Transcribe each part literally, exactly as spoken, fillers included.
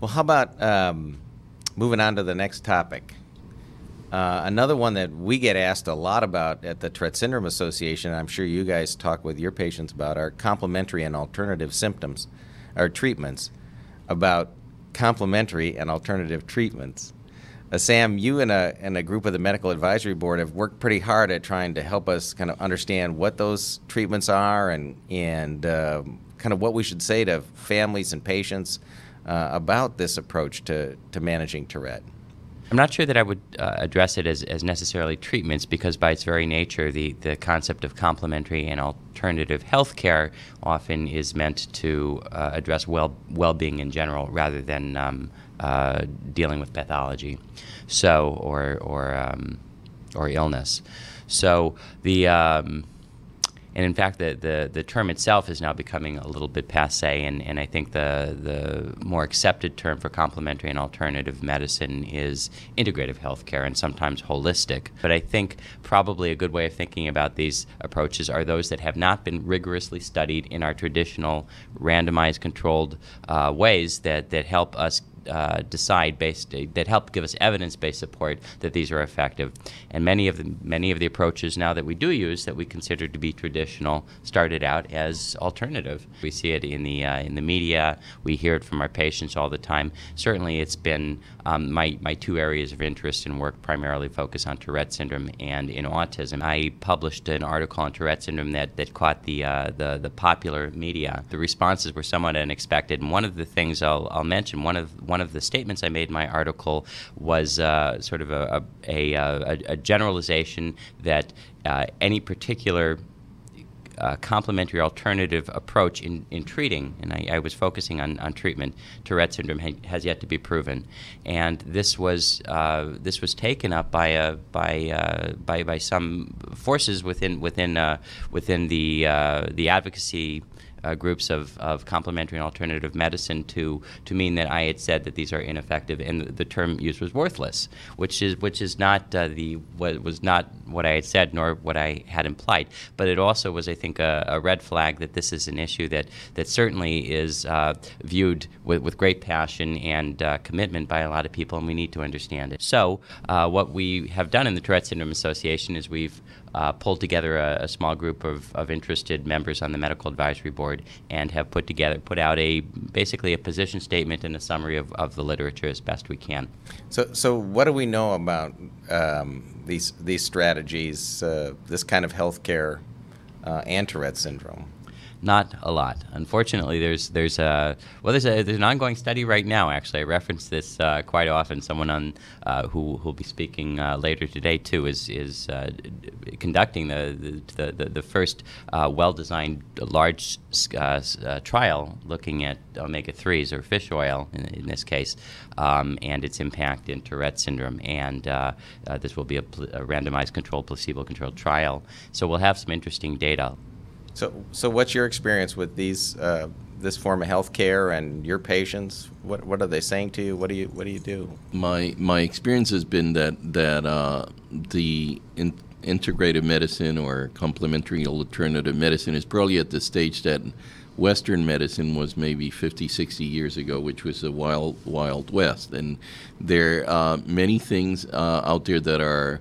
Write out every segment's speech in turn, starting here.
Well, how about um, moving on to the next topic? Uh, another one that we get asked a lot about at the Tourette Syndrome Association, and I'm sure you guys talk with your patients about, are complementary and alternative symptoms, or treatments, about complementary and alternative treatments. Uh, Sam, you and a, and a group of the Medical Advisory Board have worked pretty hard at trying to help us kind of understand what those treatments are and, and uh, kind of what we should say to families and patients uh, about this approach to, to managing Tourette. I'm not sure that I would uh, address it as, as necessarily treatments, because by its very nature, the, the concept of complementary and alternative health care often is meant to uh, address well, well-being in general rather than um, uh, dealing with pathology so or, or, um, or illness. So the... Um, And in fact, the, the, the term itself is now becoming a little bit passe, and, and I think the, the more accepted term for complementary and alternative medicine is integrative healthcare, and sometimes holistic. But I think probably a good way of thinking about these approaches are those that have not been rigorously studied in our traditional randomized controlled uh, ways that, that help us Uh, decide based uh, that help give us evidence-based support that these are effective. And many of the many of the approaches now that we do use that we consider to be traditional started out as alternative. We see it in the uh, in the media. We hear it from our patients all the time. Certainly, it's been um, my my two areas of interest and work primarily focus on Tourette syndrome and in autism. I published an article on Tourette syndrome that that caught the uh, the the popular media. The responses were somewhat unexpected. And one of the things I'll I'll mention one of one One of the statements I made in my article was uh, sort of a, a, a, a generalization that uh, any particular uh, complementary alternative approach in, in treating, and I, I was focusing on, on treatment, Tourette syndrome ha has yet to be proven. And this was uh, this was taken up by a, by, uh, by by some forces within within uh, within the uh, the advocacy Uh, groups of, of complementary and alternative medicine to to mean that I had said that these are ineffective and the, the term used was worthless, which is which is not uh, the what was not what I had said nor what I had implied. But it also was, I think, a, a red flag that this is an issue that that certainly is uh, viewed with, with great passion and uh, commitment by a lot of people, and we need to understand it. So uh, what we have done in the Tourette Syndrome Association is we've Uh, pulled together a, a small group of, of interested members on the Medical Advisory Board and have put together, put out a basically a position statement and a summary of, of the literature as best we can. So, so what do we know about um, these these strategies, uh, this kind of healthcare, uh, and Tourette syndrome? Not a lot, unfortunately. There's there's a well there's a there's an ongoing study right now. Actually, I reference this uh, quite often. Someone on uh, who who'll be speaking uh, later today too is is uh, conducting the the the, the first uh, well-designed large uh, uh, trial looking at omega threes or fish oil in, in this case, um, and its impact in Tourette syndrome. And uh, uh, this will be a, a randomized controlled placebo-controlled trial. So we'll have some interesting data. So, so what's your experience with these, uh, this form of healthcare and your patients? What, what are they saying to you? What do you, what do you do? My, my experience has been that that uh, the in integrative medicine or complementary alternative medicine is probably at the stage that Western medicine was maybe fifty, sixty years ago, which was the wild, wild west. And there are uh, many things uh, out there that are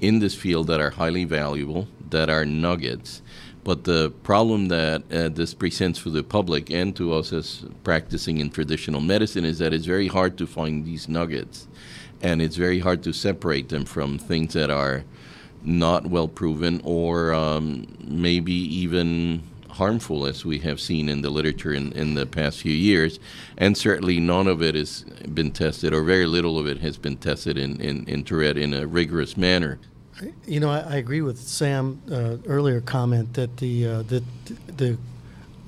in this field that are highly valuable, that are nuggets. But the problem that uh, this presents for the public and to us as practicing in traditional medicine is that it's very hard to find these nuggets. And it's very hard to separate them from things that are not well proven or um, maybe even harmful, as we have seen in the literature in, in the past few years. And certainly none of it has been tested, or very little of it has been tested in, in, in Tourette in a rigorous manner. You know, I, I agree with Sam's uh, earlier comment that the uh, the, the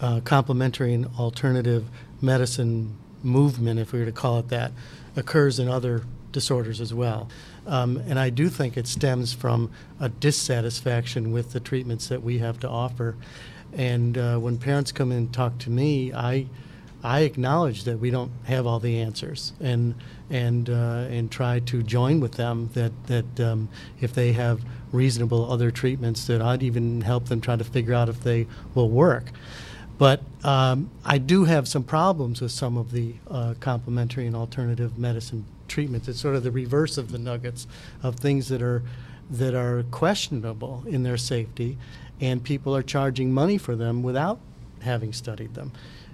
uh, complementary and alternative medicine movement, if we were to call it that, occurs in other disorders as well. Um, and I do think it stems from a dissatisfaction with the treatments that we have to offer. And uh, when parents come in and talk to me, I I acknowledge that we don't have all the answers, and and uh, and try to join with them that that um, if they have reasonable other treatments, that I'd even help them try to figure out if they will work. But um, I do have some problems with some of the uh, complementary and alternative medicine treatments. It's sort of the reverse of the nuggets of things that are that are questionable in their safety, and people are charging money for them without having studied them.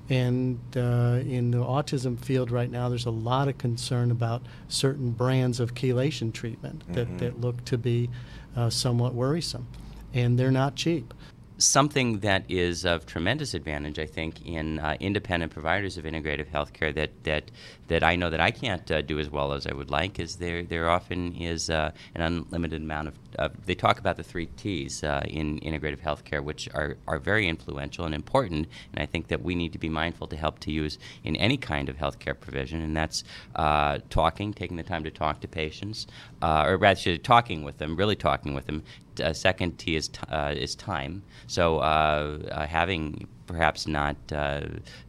And uh, in the autism field right now, there's a lot of concern about certain brands of chelation treatment that, mm-hmm. that look to be uh, somewhat worrisome, and they're not cheap. Something that is of tremendous advantage, I think, in uh, independent providers of integrative healthcare that that that I know that I can't uh, do as well as I would like, is there there often is uh, an unlimited amount of. Uh, they talk about the three T's uh, in integrative healthcare, which are are very influential and important, and I think that we need to be mindful to help to use in any kind of healthcare provision, and that's uh, talking, taking the time to talk to patients, uh, or rather, talking with them, really talking with them. Uh, second T is t uh, is time. So uh, uh, having perhaps not uh,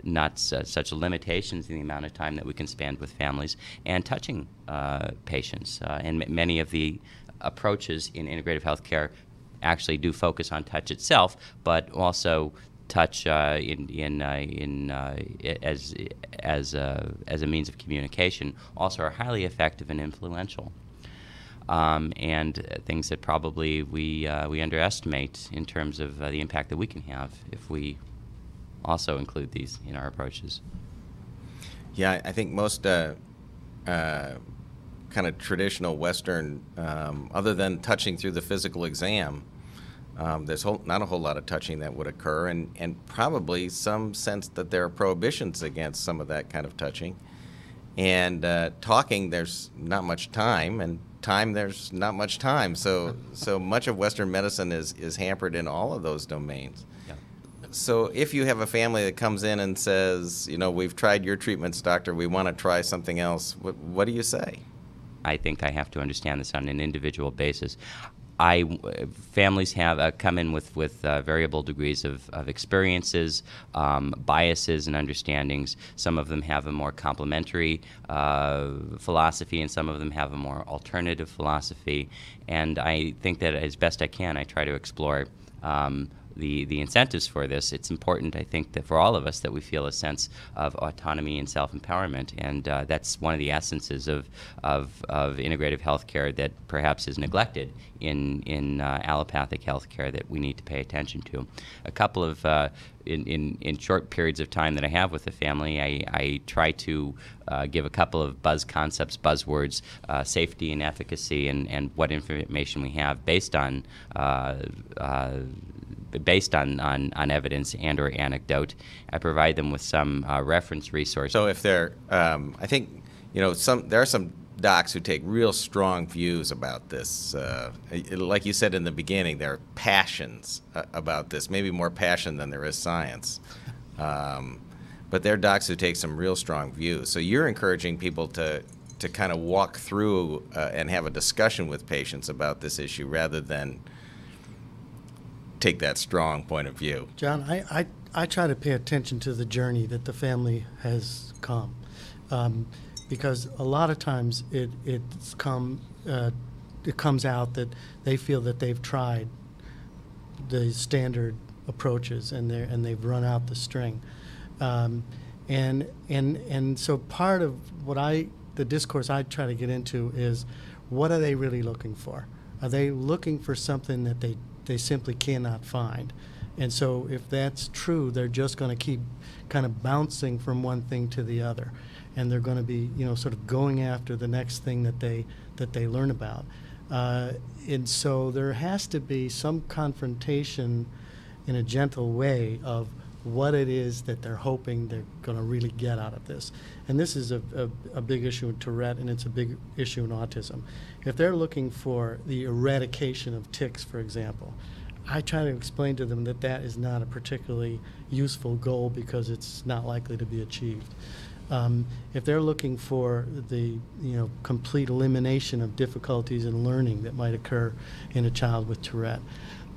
not su such limitations in the amount of time that we can spend with families, and touching uh, patients. Uh, and m many of the approaches in integrative healthcare actually do focus on touch itself, but also touch uh, in in uh, in uh, as as a, as a means of communication. Also, are highly effective and influential. Um, and things that probably we uh, we underestimate in terms of uh, the impact that we can have if we also include these in our approaches. Yeah, I think most uh, uh, kind of traditional Western, um, other than touching through the physical exam, um, there's whole, not a whole lot of touching that would occur, and, and probably some sense that there are prohibitions against some of that kind of touching. And uh, talking, there's not much time, and time there's not much time, so so much of Western medicine is is hampered in all of those domains. Yeah. So if you have a family that comes in and says, you know, we've tried your treatments, doctor, we want to try something else, what, what do you say? I think I have to understand this on an individual basis. I, families have uh, come in with, with uh, variable degrees of, of experiences, um, biases and understandings. Some of them have a more complementary uh, philosophy, and some of them have a more alternative philosophy. And I think that as best I can, I try to explore um, the, the incentives for this. It's important, I think, that for all of us that we feel a sense of autonomy and self-empowerment, and uh, that's one of the essences of, of, of integrative healthcare that perhaps is neglected in, in uh, allopathic healthcare that we need to pay attention to. A couple of uh, In, in, in short periods of time that I have with the family, I, I try to uh, give a couple of buzz concepts, buzzwords, uh, safety and efficacy, and, and what information we have based on uh, uh, based on, on, on evidence and or anecdote. I provide them with some uh, reference resources. So if they're, um, I think, you know, some there are some docs who take real strong views about this. Uh, it, like you said in the beginning, there are passions uh, about this, maybe more passion than there is science. Um, but there are docs who take some real strong views. So you're encouraging people to, to kind of walk through uh, and have a discussion with patients about this issue rather than take that strong point of view. John, I, I, I try to pay attention to the journey that the family has come. Um, Because a lot of times it it's come uh, it comes out that they feel that they've tried the standard approaches and they and they've run out the string, um, and and and so part of what I the discourse I try to get into is, what are they really looking for? Are they looking for something that they they simply cannot find? And so if that's true, they're just going to keep kind of bouncing from one thing to the other. And they're going to be, you know, sort of going after the next thing that they that they learn about, uh, and so there has to be some confrontation, in a gentle way, of what it is that they're hoping they're going to really get out of this. And this is a, a, a big issue in Tourette, and it's a big issue in autism. If they're looking for the eradication of tics, for example, I try to explain to them that that is not a particularly useful goal because it's not likely to be achieved. Um, if they're looking for the, you know, complete elimination of difficulties in learning that might occur in a child with Tourette,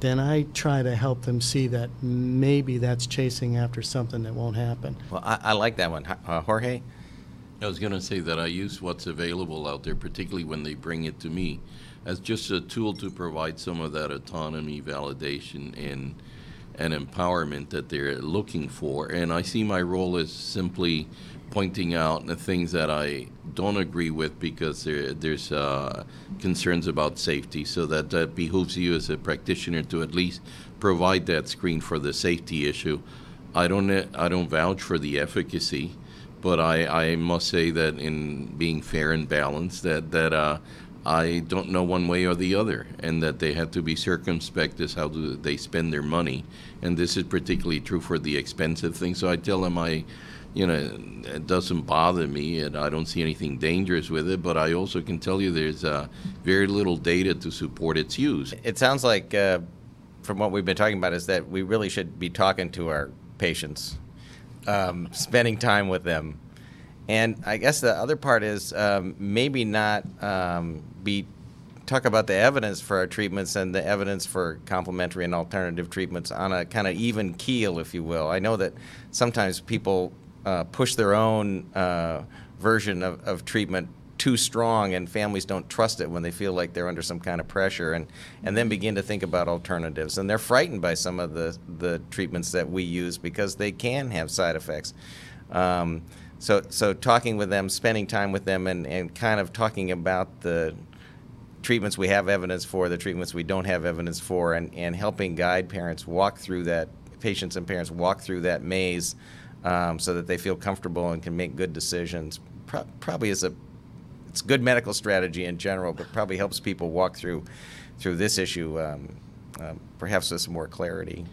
then I try to help them see that maybe that's chasing after something that won't happen. Well, I, I like that one. Uh, Jorge? I was going to say that I use what's available out there, particularly when they bring it to me, as just a tool to provide some of that autonomy, validation, and and empowerment that they're looking for. And I see my role as simply pointing out the things that I don't agree with because there, there's uh, concerns about safety. So that, that behooves you as a practitioner to at least provide that screen for the safety issue. I don't, I don't vouch for the efficacy, but I, I must say that in being fair and balanced, that, that uh, I don't know one way or the other, and that they have to be circumspect as how do they spend their money. And this is particularly true for the expensive things. So I tell them I, you know, it doesn't bother me, and I don't see anything dangerous with it, but I also can tell you there's uh, very little data to support its use. It sounds like uh, from what we've been talking about is that we really should be talking to our patients, um, spending time with them. And I guess the other part is um, maybe not um, be talk about the evidence for our treatments and the evidence for complementary and alternative treatments on a kind of even keel, if you will. I know that sometimes people uh, push their own uh, version of, of treatment too strong, and families don't trust it when they feel like they're under some kind of pressure, and, and then begin to think about alternatives. And they're frightened by some of the, the treatments that we use because they can have side effects. Um, So, so talking with them, spending time with them, and, and kind of talking about the treatments we have evidence for, the treatments we don't have evidence for, and, and helping guide parents walk through that, patients and parents walk through that maze um, so that they feel comfortable and can make good decisions. Pro probably is a, it's good medical strategy in general, but probably helps people walk through, through this issue, um, uh, perhaps with some more clarity.